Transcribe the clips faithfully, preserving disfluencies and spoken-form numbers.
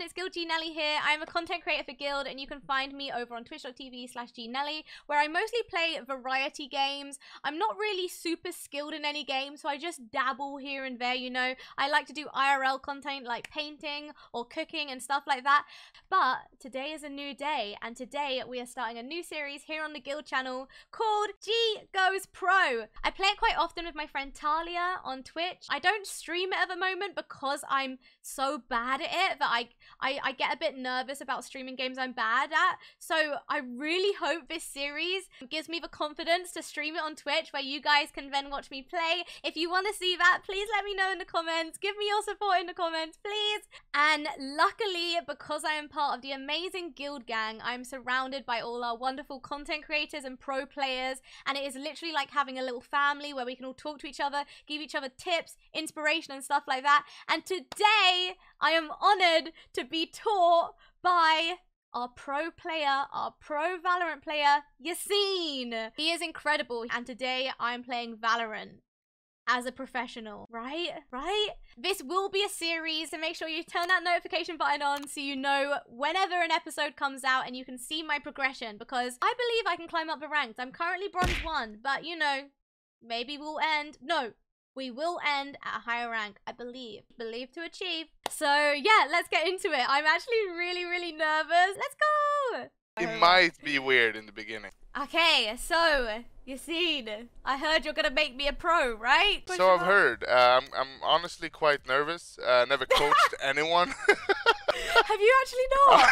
everyone, it's Guild G Nelly here. I am a content creator for Guild, and you can find me over on twitch dot t v slash G Nelly, where I mostly play variety games. I'm not really super skilled in any game, so I just dabble here and there, you know. I like to do I R L content like painting or cooking and stuff like that. But today is a new day, and today we are starting a new series here on the Guild channel called G Goes Pro. I play it quite often with my friend Talia on Twitch. I don't stream it at the moment because I'm so bad at it that I, I I get a bit nervous about streaming games I'm bad at. So I really hope this series gives me the confidence to stream it on Twitch, where you guys can then watch me play. If you want to see that, please let me know in the comments. Give me your support in the comments, please. And luckily, because I am part of the amazing Guild gang, I'm surrounded by all our wonderful content creators and pro players, and it is literally like having a little family where we can all talk to each other, give each other tips, inspiration and stuff like that. And today I am honored to be taught by our pro player, our pro Valorant player, Yacine. He is incredible, and today I'm playing Valorant as a professional, right? Right? This will be a series, so make sure you turn that notification button on so you know whenever an episode comes out and you can see my progression, because I believe I can climb up the ranks. I'm currently bronze one, but you know, maybe we'll end. No. We will end at a higher rank, I believe. Believe to achieve. So yeah, let's get into it. I'm actually really, really nervous. Let's go! It might be weird in the beginning. Okay, so, Yacine, I heard you're gonna make me a pro, right? Push so I've on. heard. Uh, I'm, I'm honestly quite nervous. Uh, never coached anyone. Have you actually not? Uh,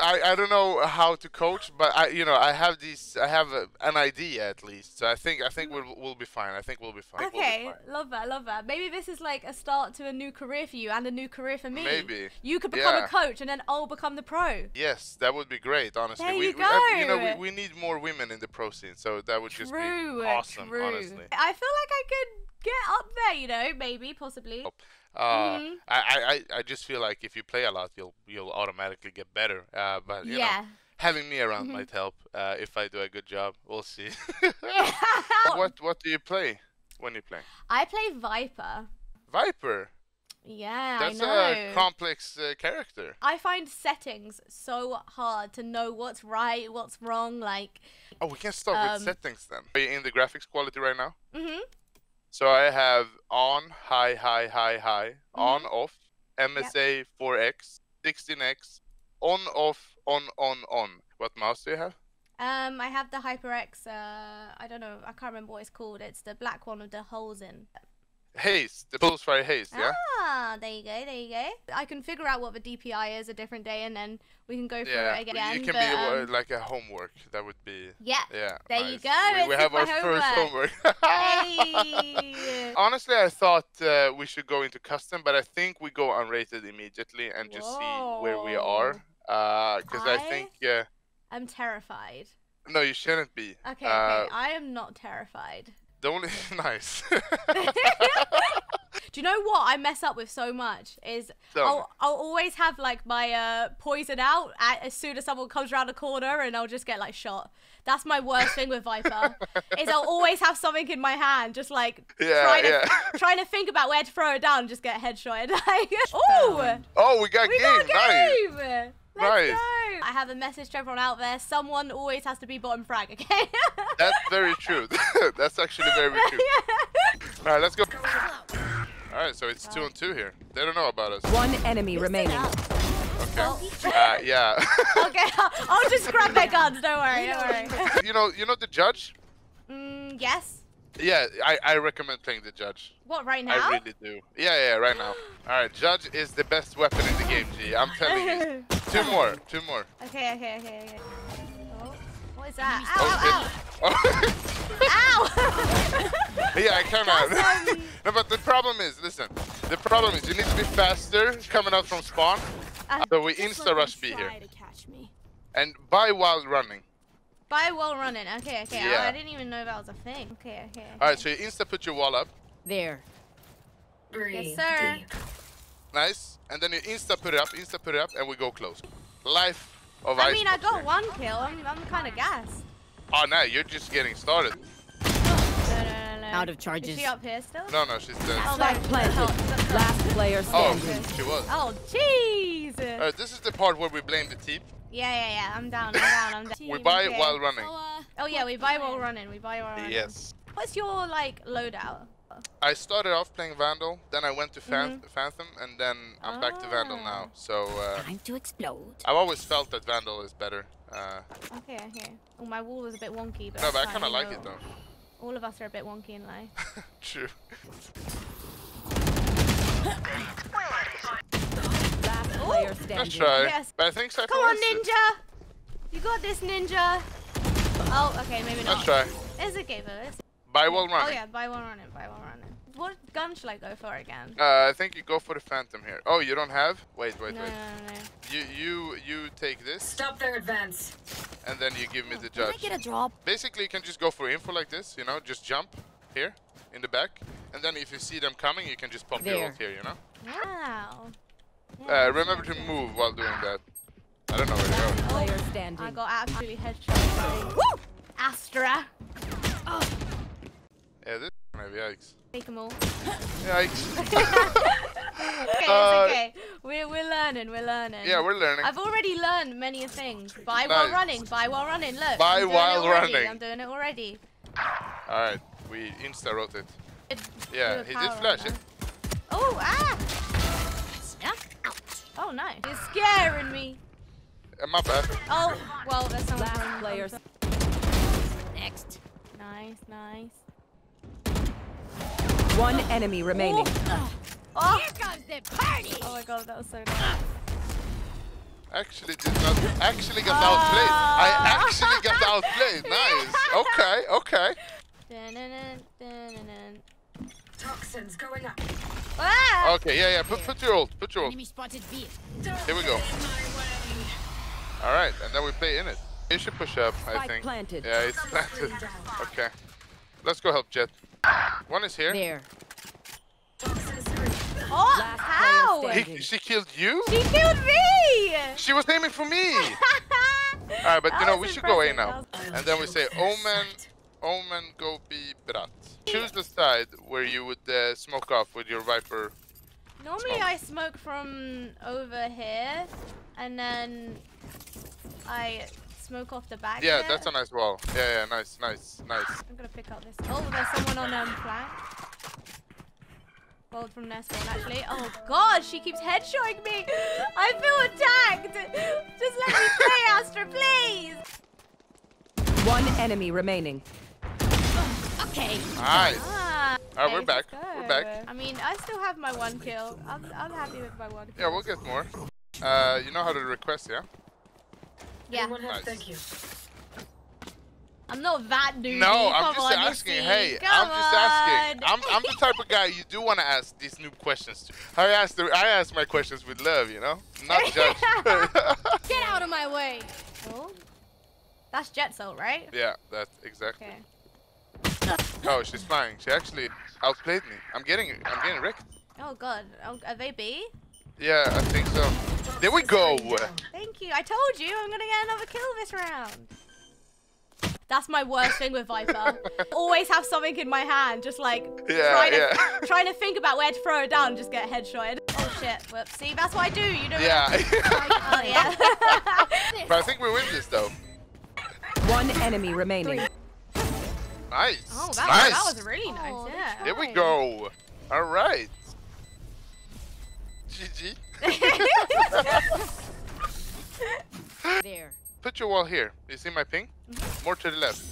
I, I don't know how to coach, but I, you know, I have these, I have a, an idea at least. So I think, I think we'll, we'll be fine. I think we'll be fine. Okay. We'll be fine. Love that. Love that. Maybe this is like a start to a new career for you and a new career for me. Maybe. You could become yeah. a coach and then I'll become the pro. Yes. That would be great. Honestly. There we, you go. We, I, you know, we, we need more women in the pro scene. So that would just true, be awesome. True. Honestly. I feel like I could get up there, you know, maybe, possibly. Oh. Uh, mm-hmm. I, I, I just feel like if you play a lot, you'll you'll automatically get better. Uh, but you yeah. know, having me around mm-hmm. might help. Uh, if I do a good job, we'll see. What What do you play when you play? I play Viper. Viper. Yeah, that's I know. a complex uh, character. I find settings so hard to know what's right, what's wrong. Like. Oh, we can start um, with settings then. Are you in the graphics quality right now? Mm-hmm. So I have on, high, high, high, high, mm-hmm. on, off, M S A, yep. four X, sixteen X, on, off, on, on, on. What mouse do you have? Um, I have the HyperX, uh, I don't know, I can't remember what it's called. It's the black one with the holes in. Haze, the Pulsefire Haze, yeah? Ah, there you go, there you go. I can figure out what the D P I is a different day, and then we can go through yeah, it again. You can but, be um, like a homework, that would be... Yeah, yeah there nice. you go. We, we have our homework. first homework. Hey. Honestly, I thought uh, we should go into custom, but I think we go unrated immediately and just Whoa. see where we are. Because uh, I, I think... Uh, I'm terrified. No, you shouldn't be. Okay, uh, okay, I am not terrified. The only nice. Do you know what I mess up with so much is so, I'll, I'll always have like my uh, poison out at, as soon as someone comes around the corner, and I'll just get like shot. That's my worst thing with Viper is I'll always have something in my hand, just like yeah, trying, yeah. to, trying to think about where to throw it down and just get headshotted. Like, oh, oh, we got we game. Got game. Nice. Let's nice. go. I have a message to everyone out there. Someone always has to be bottom frag, okay? That's very true. That's actually very true. Yeah. All right, let's go. All right, so it's two on two here. They don't know about us. One enemy Listen remaining. Up. Okay. Oh. Uh, yeah. Okay, I'll, I'll just grab their guns. Don't worry, don't worry. You know, you know the Judge? Mm, yes. Yeah, I, I recommend playing the Judge. What, right now? I really do. Yeah, yeah, right now. All right, Judge is the best weapon in the game, G. I'm telling you. Two more, two more. Okay, okay, okay, okay. Oh, what is that? Ow, oh, ow, ow! Ow! Yeah, I cannot. Um... No, but the problem is, listen. The problem is you need to be faster coming out from spawn. Uh, so we insta-rush B here. To catch me. And buy while running. Buy while running, okay, okay. Yeah. Oh, I didn't even know that was a thing. Okay, okay. okay. Alright, so you insta put your wall up. There. Breathe. Yes, sir. Deep. Nice. And then you insta put it up, insta put it up, and we go close. Life of I mean, I got there. one kill. I'm, I'm kind of gassed. Oh, no, you're just getting started. No, no, no, no. Out of charges. Is she up here still? No, no, she's dead. Oh, no, no, no, no. Last player standing. Oh, she was. Oh, jeez. Uh, this is the part where we blame the team. Yeah, yeah, yeah. I'm down. I'm down. I'm down. Team, we buy okay. while running. Oh, uh, oh yeah, we buy while running. We buy while running. Yes. What's your like loadout? I started off playing Vandal, then I went to Phantom, mm-hmm. and then I'm ah. back to Vandal now. So uh, time to explode. I've always felt that Vandal is better. Uh, okay, okay. Oh, my wall was a bit wonky, but no, but I kind of like it though. All of us are a bit wonky in life. True. Let's try. Yes. But I think Cypher Come on, Ninja! It. You got this, Ninja! Oh, okay, maybe not. Let's try. It's okay, but it's... Buy while running. Oh yeah, buy while running, buy while running. What gun should I go for again? Uh, I think you go for the Phantom here. Oh, you don't have? Wait, wait, no, wait. No, no, no. You, you, you take this. Stop their advance. And then you give me oh, the Judge. Can I get a drop? Basically, you can just go for info like this, you know? Just jump here, in the back. And then if you see them coming, you can just pop there. your ult here, you know? Wow. Yeah, uh, remember to move while doing that. I don't know where to go. Player standing. I got absolutely headshot. Woo! Astra. Oh. Yeah, this maybe yikes. Take them all. Yikes. Okay, uh, it's okay. We're we're learning. We're learning. Yeah, we're learning. I've already learned many things. Buy nice. while running. Buy while running. Look. Buy while running. I'm doing it already. All right, we insta rotate. Yeah, he did flash it. Oh ah. Oh, nice. You're scaring me. Uh, my bad. Oh, well, that's not last players. Next. Nice, nice. One oh. enemy remaining. Oh. Oh. Here comes the party. Oh my god, that was so nice. Actually did not. Actually got oh. outplayed. I actually got outplayed. Nice. Okay, okay. Dun, dun, dun, dun, dun. Toxins going up. Ah! Okay, yeah, yeah. Put, put your ult. Put your ult. Here we go. All right, and then we play in it. You should push up, I think. Planted. Yeah, it's planted. Okay, let's go help Jett. One is here. There. Oh, how? He, she killed you? She killed me. She was aiming for me. All right, but you know we should go A now, and then we say Omen. Omen go be brat. Choose the side where you would uh, smoke off with your Viper. Normally smoke. I smoke from over here and then I smoke off the back. Yeah, here. That's a nice wall. Yeah, yeah, nice, nice, nice. I'm gonna pick up this. Oh, there's someone on um, flank. Gold from nest spawn actually. Oh god, she keeps headshotting me. I feel attacked. Just let me play, Astra, please. One enemy remaining. Okay. Nice. Ah, all right, we're back. We're back. I mean, I still have my one kill. I'm, I'm happy with my one kill. Yeah, we'll get more. Uh, you know how to request, yeah? Yeah. Nice. Thank you. I'm not that dude. No, I'm just asking. Hey, I'm just asking. I'm I'm the type of guy you do want to ask these noob questions to. I ask the I ask my questions with love, you know, not judge. Get out of my way. Oh, that's Jett's ult, right? Yeah, that's exactly. Okay. Oh, she's flying. She actually outplayed me. I'm getting, I'm getting wrecked. Oh god, oh, are they B? Yeah, I think so. There we go. Thank you. I told you, I'm gonna get another kill this round. That's my worst thing with Viper. Always have something in my hand, just like yeah, trying, yeah. To, trying to think about where to throw it down, and just get headshotted. Oh shit! Whoops. See, that's what I do. You don't. Yeah. Really oh, yeah. But I think we win this though. One enemy remaining. Three. Nice. Oh, that, nice. Was, that was really nice. Oh, yeah. There we go. All right. G G. There. Put your wall here. You see my ping? Mm-hmm. More to the left.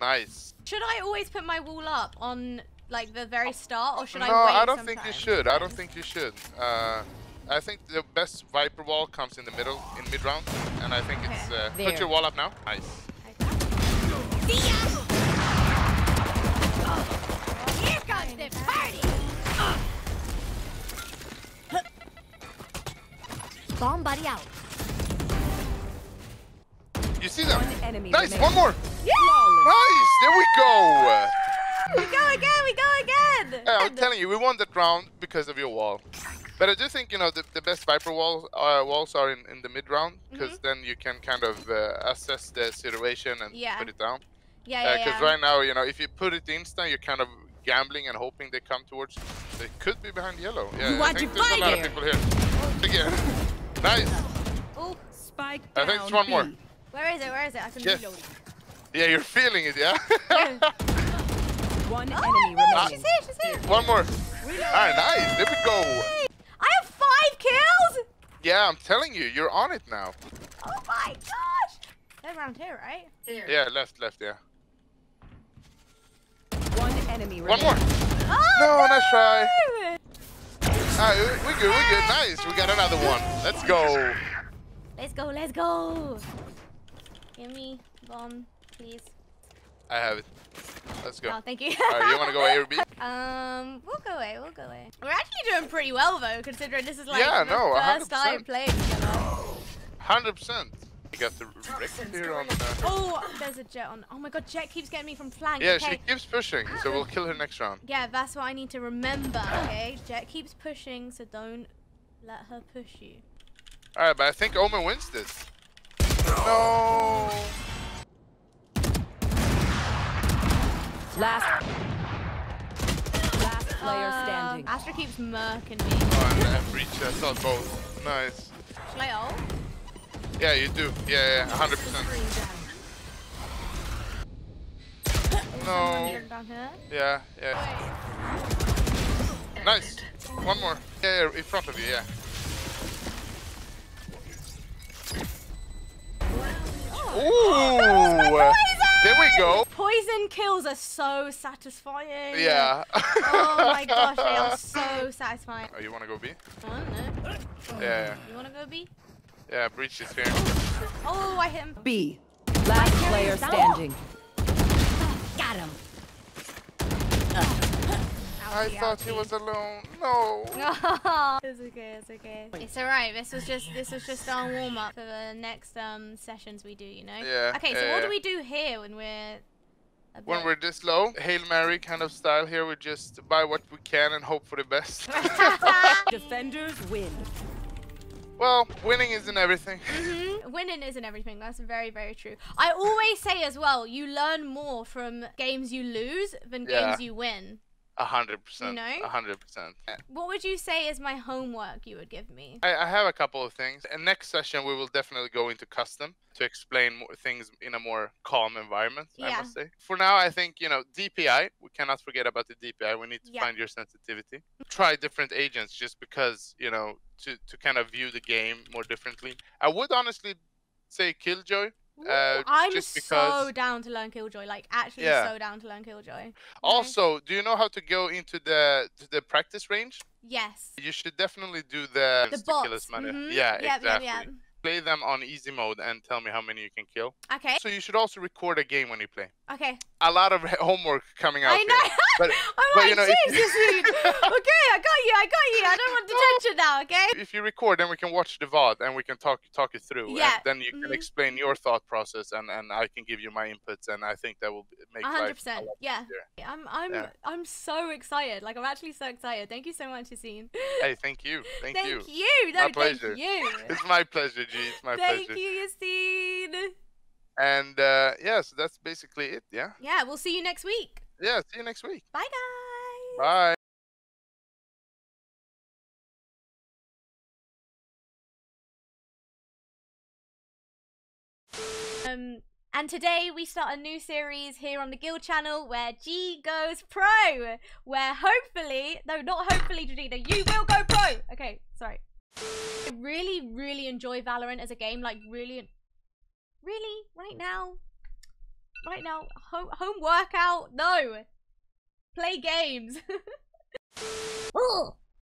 Nice. Should I always put my wall up on like the very start, or should no, I wait? No, I don't sometimes? think you should. I don't think you should. Uh, I think the best Viper wall comes in the middle, in mid round, and I think okay. it's. Uh, put your wall up now. Nice. Okay. Here comes the party! Uh. Bomb buddy out. You see them? One enemy nice, remaining. One more! Yeah. Nice! There we go! We go again, we go again! Yeah, I'm telling you, we won that round because of your wall. But I do think, you know, the, the best Viper walls, uh, walls are in, in the mid-round, because mm-hmm. then you can kind of uh, assess the situation and yeah. put it down. Yeah, yeah, because uh, yeah. right now, you know, if you put it instant, you're kind of gambling and hoping they come towards. They could be behind yellow. Yeah, you I think there's a lot here. of people here. Again. Nice. Strike down, I think it's one B. More. Where is it? Where is it? I can yes. reload it. Yeah, you're feeling it, yeah? One enemy oh, remaining. Ah, she's here, she's here. One more. Alright, nice. There we go. I have five kills? Yeah, I'm telling you. You're on it now. Oh my gosh. That's round two, right? Here. Yeah, left, left, yeah. One enemy remaining. One more. Oh, no, no, nice try. Alright, we good, we good. Nice. We got another one. Let's go. Let's go, let's go. Give me bomb, please. I have it. Let's go. Oh, thank you. Alright, you want to go A or B? Um, we'll go A, we'll go A. We're actually doing pretty well, though, considering this is like yeah, the no, first time playing together. one hundred percent. You got the Rick here on the... Oh, there's a Jett on... Oh my god, Jett keeps getting me from flank. Yeah, okay. She keeps pushing, so we'll kill her next round. Yeah, that's what I need to remember, okay? Jett keeps pushing, so don't let her push you. Alright, but I think Omen wins this. No! Last, last player standing. Uh, Astra keeps murking me. Oh, I'm at Breach. I saw both. Nice. Should I ult? Yeah, you do. Yeah, yeah, one hundred percent. No. Yeah, yeah. Nice. One more. Yeah, yeah, in front of you, yeah. Ooh! Oh, there we go. Poison kills are so satisfying. Yeah. Oh my gosh, they are so satisfying. Oh, you want to go B? I don't know. Oh, yeah. You want to go B? Yeah, Breach is here. Oh, I hit him. B. Last player standing. Got him. Uh. I thought he was alone. No. It's okay. It's okay. It's alright. This was just this was just our warm up for the next um sessions we do. You know. Yeah. Okay. So yeah, what yeah. do we do here when we're a bit... when we're this low? Hail Mary kind of style. Here we just buy what we can and hope for the best. Defenders win. Well, winning isn't everything. Mm-hmm. Winning isn't everything. That's very, very true. I always say as well, you learn more from games you lose than yeah. games you win. A hundred percent. No. A hundred percent. What would you say is my homework you would give me? I, I have a couple of things. And next session, we will definitely go into custom to explain more things in a more calm environment, yeah. I must say. For now, I think, you know, D P I, we cannot forget about the D P I. We need to yeah. find your sensitivity. Try different agents just because, you know, to, to kind of view the game more differently. I would honestly say Killjoy. Uh, I'm just because... so down to learn Killjoy, like actually yeah. so down to learn Killjoy. Also, do you know how to go into the to the practice range? Yes. You should definitely do the, the bots. Mm-hmm. Yeah, yep, exactly. Yep, yep. Play them on easy mode and tell me how many you can kill. Okay. So you should also record a game when you play. Okay. A lot of homework coming out I know. Here. But, I'm but, like, you know, Jesus, dude. Okay, I got you, I got you. I don't want detention now, okay? If you record, then we can watch the V O D and we can talk talk it through. Yeah. And then you can mm-hmm. explain your thought process and, and I can give you my inputs and I think that will make one hundred percent. Life a lot yeah. easier. I'm, I'm, yeah. I'm so excited. Like, I'm actually so excited. Thank you so much, Yacine. Hey, thank you. Thank, thank you. Thank you. No, my pleasure. Thank you. It's my pleasure. It's my Thank pleasure. you, Yacine. And uh, yeah, so that's basically it, yeah? Yeah, we'll see you next week. Yeah, see you next week. Bye, guys. Bye. Um, and today we start a new series here on the Guild channel where G goes pro. Where hopefully, no, not hopefully, Georgina, you will go pro. Okay, sorry. I really, really enjoy Valorant as a game, like really, really, right now, right now, home, home workout, no, play games.